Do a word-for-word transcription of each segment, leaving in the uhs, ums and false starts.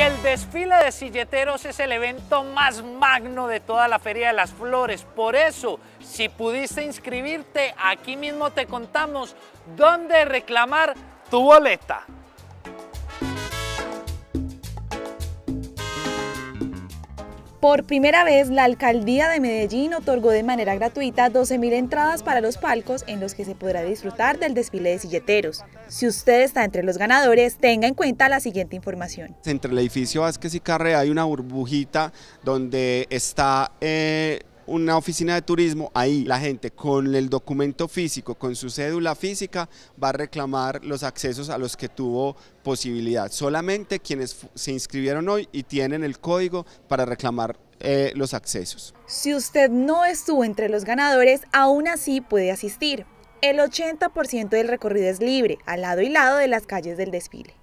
Y el desfile de silleteros es el evento más magno de toda la Feria de las Flores. Por eso, si pudiste inscribirte, aquí mismo te contamos dónde reclamar tu boleta. Por primera vez, la Alcaldía de Medellín otorgó de manera gratuita doce mil entradas para los palcos en los que se podrá disfrutar del desfile de silleteros. Si usted está entre los ganadores, tenga en cuenta la siguiente información. Entre el edificio Vázquez y Carre hay una burbujita donde está eh, una oficina de turismo. Ahí la gente con el documento físico, con su cédula física, va a reclamar los accesos a los que tuvo posibilidad. Solamente quienes se inscribieron hoy y tienen el código para reclamar eh, los accesos. Si usted no estuvo entre los ganadores, aún así puede asistir. El ochenta por ciento del recorrido es libre, al lado y lado de las calles del desfile.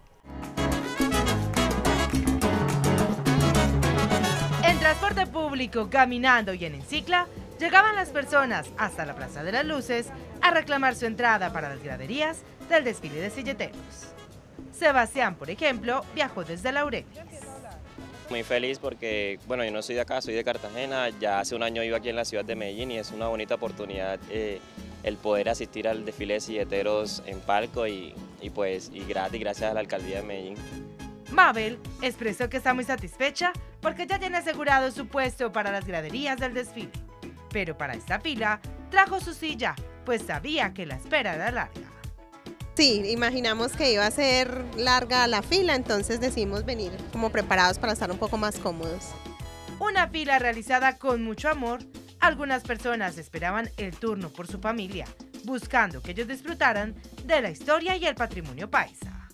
En transporte público, caminando y en encicla, llegaban las personas hasta la Plaza de las Luces a reclamar su entrada para las graderías del desfile de silleteros. Sebastián, por ejemplo, viajó desde Laureles. Muy feliz porque, bueno, yo no soy de acá, soy de Cartagena. Ya hace un año vivo aquí en la ciudad de Medellín y es una bonita oportunidad eh, el poder asistir al desfile de silleteros en palco y, y pues y gratis, gracias a la Alcaldía de Medellín. Mabel expresó que está muy satisfecha porque ya tiene asegurado su puesto para las graderías del desfile. Pero para esta fila trajo su silla, pues sabía que la espera era larga. Sí, imaginamos que iba a ser larga la fila, entonces decidimos venir como preparados para estar un poco más cómodos. Una fila realizada con mucho amor, algunas personas esperaban el turno por su familia, buscando que ellos disfrutaran de la historia y el patrimonio paisa.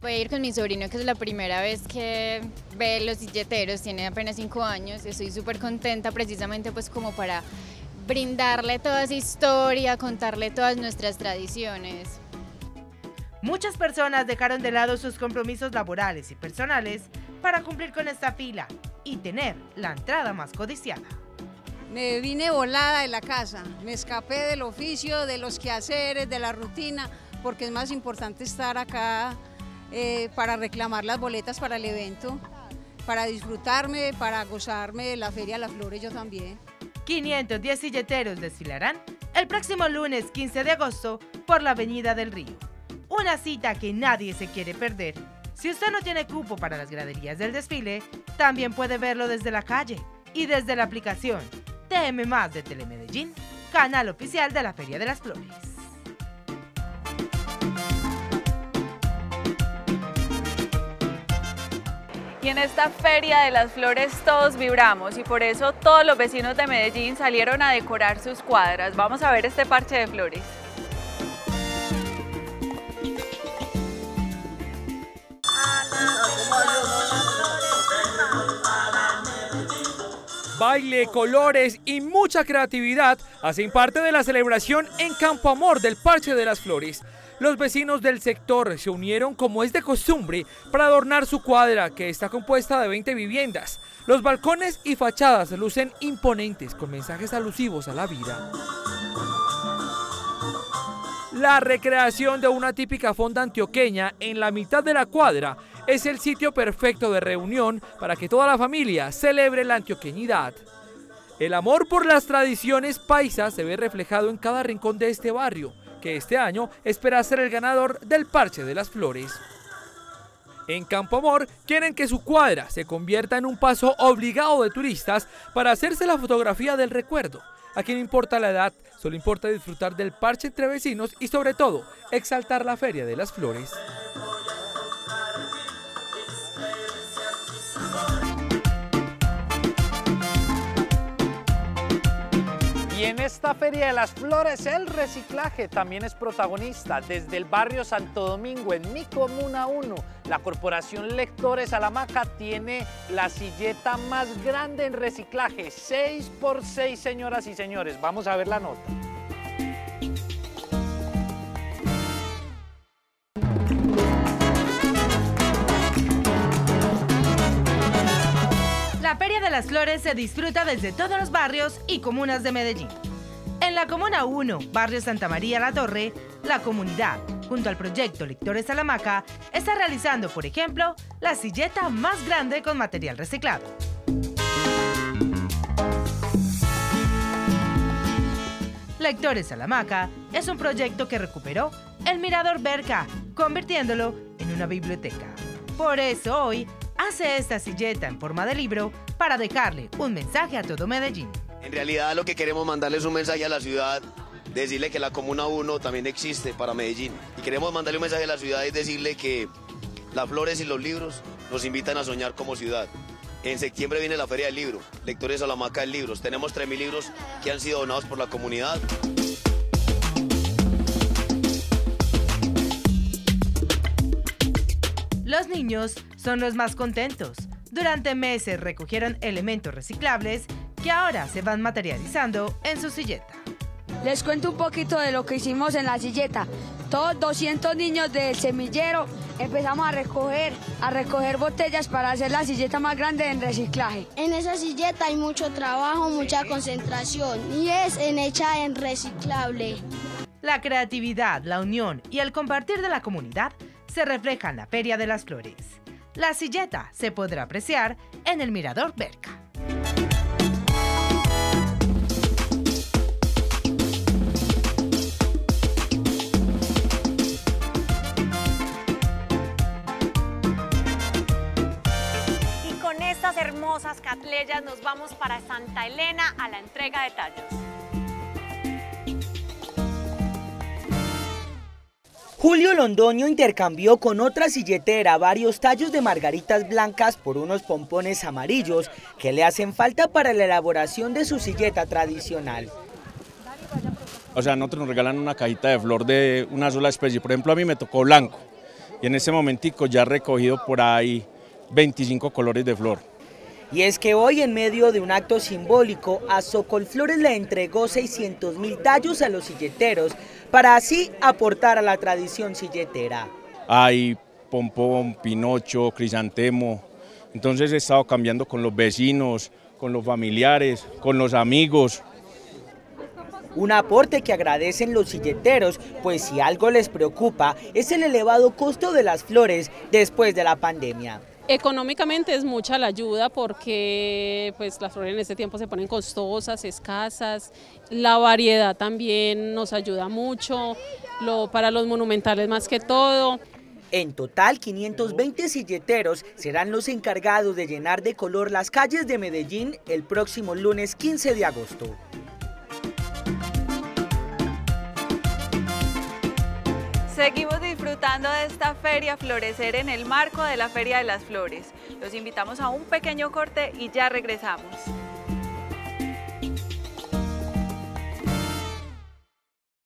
Voy a ir con mi sobrino, que es la primera vez que ve los silleteros, tiene apenas cinco años, estoy súper contenta precisamente pues como para brindarle toda esa historia, contarle todas nuestras tradiciones. Muchas personas dejaron de lado sus compromisos laborales y personales para cumplir con esta fila y tener la entrada más codiciada. Me vine volada de la casa, me escapé del oficio, de los quehaceres, de la rutina, porque es más importante estar acá eh, para reclamar las boletas para el evento, para disfrutarme, para gozarme de la Feria de las Flores yo también. quinientos diez silleteros desfilarán el próximo lunes quince de agosto por la Avenida del Río. Una cita que nadie se quiere perder. Si usted no tiene cupo para las graderías del desfile, también puede verlo desde la calle y desde la aplicación T M más de Telemedellín, canal oficial de la Feria de las Flores. Y en esta Feria de las Flores todos vibramos y por eso todos los vecinos de Medellín salieron a decorar sus cuadras. Vamos a ver este parche de flores. Baile, colores y mucha creatividad hacen parte de la celebración en Campo Amor del Parche de las Flores. Los vecinos del sector se unieron como es de costumbre para adornar su cuadra, que está compuesta de veinte viviendas. Los balcones y fachadas lucen imponentes con mensajes alusivos a la vida. La recreación de una típica fonda antioqueña en la mitad de la cuadra es el sitio perfecto de reunión para que toda la familia celebre la antioqueñidad. El amor por las tradiciones paisas se ve reflejado en cada rincón de este barrio, que este año espera ser el ganador del Parche de las Flores. En Campo Amor quieren que su cuadra se convierta en un paso obligado de turistas para hacerse la fotografía del recuerdo. Aquí no importa la edad, solo importa disfrutar del parche entre vecinos y sobre todo exaltar la Feria de las Flores. Y en esta Feria de las Flores, el reciclaje también es protagonista. Desde el barrio Santo Domingo, en mi Comuna uno, la corporación Lectores Alamaca tiene la silleta más grande en reciclaje, seis por seis, señoras y señores. Vamos a ver la nota. La Feria de las Flores se disfruta desde todos los barrios y comunas de Medellín. En la Comuna uno, Barrio Santa María La Torre, la comunidad junto al proyecto Lectores Alamaca, está realizando, por ejemplo, la silleta más grande con material reciclado. Lectores Alamaca es un proyecto que recuperó el Mirador Berca, convirtiéndolo en una biblioteca. Por eso hoy hace esta silleta en forma de libro para dejarle un mensaje a todo Medellín. En realidad lo que queremos mandarles es un mensaje a la ciudad, decirle que la Comuna uno también existe para Medellín. Y queremos mandarle un mensaje a la ciudad y decirle que las flores y los libros nos invitan a soñar como ciudad. En septiembre viene la Feria del Libro, Lectores Alamaca en libros. Tenemos tres mil libros que han sido donados por la comunidad. Los niños son los más contentos. Durante meses recogieron elementos reciclables que ahora se van materializando en su silleta. Les cuento un poquito de lo que hicimos en la silleta. Todos doscientos niños del semillero empezamos a recoger, a recoger botellas para hacer la silleta más grande en reciclaje. En esa silleta hay mucho trabajo, mucha concentración y es en hecha en reciclable. La creatividad, la unión y el compartir de la comunidad se refleja en la Feria de las Flores. La silleta se podrá apreciar en el Mirador Berca. Hermosas catleyas, nos vamos para Santa Elena a la entrega de tallos. Julio Londoño intercambió con otra silletera varios tallos de margaritas blancas por unos pompones amarillos que le hacen falta para la elaboración de su silleta tradicional. O sea, nosotros nos regalan una cajita de flor de una sola especie. Por ejemplo, a mí me tocó blanco y en ese momentico ya he recogido por ahí veinticinco colores de flor. Y es que hoy, en medio de un acto simbólico, a Socolflores le entregó seiscientos mil tallos a los silleteros para así aportar a la tradición silletera. Hay pompón, pinocho, crisantemo, entonces he estado cambiando con los vecinos, con los familiares, con los amigos. Un aporte que agradecen los silleteros, pues si algo les preocupa es el elevado costo de las flores después de la pandemia. Económicamente es mucha la ayuda porque pues, las flores en este tiempo se ponen costosas, escasas, la variedad también nos ayuda mucho, lo, para los monumentales más que todo. En total, quinientos veinte silleteros serán los encargados de llenar de color las calles de Medellín el próximo lunes quince de agosto. Seguimos disfrutando de esta feria Florecer en el marco de la Feria de las Flores. Los invitamos a un pequeño corte y ya regresamos.